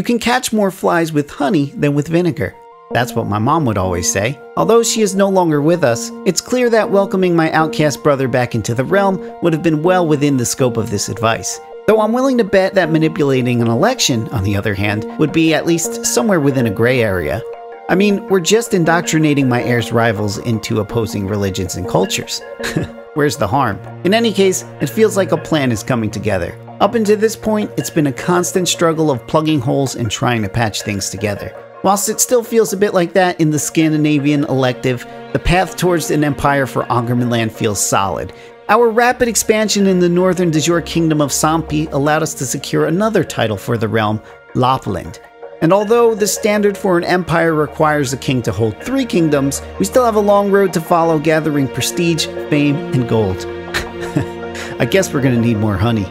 You can catch more flies with honey than with vinegar. That's what my mom would always say. Although she is no longer with us, it's clear that welcoming my outcast brother back into the realm would have been well within the scope of this advice. Though I'm willing to bet that manipulating an election, on the other hand, would be at least somewhere within a gray area. I mean, we're just indoctrinating my heir's rivals into opposing religions and cultures. Where's the harm? In any case, it feels like a plan is coming together. Up until this point, it's been a constant struggle of plugging holes and trying to patch things together. Whilst it still feels a bit like that in the Scandinavian elective, the path towards an empire for Angermanland feels solid. Our rapid expansion in the northern du jour kingdom of Sampi allowed us to secure another title for the realm, Lappland. And although the standard for an empire requires a king to hold 3 kingdoms, we still have a long road to follow gathering prestige, fame, and gold. I guess we're gonna need more honey.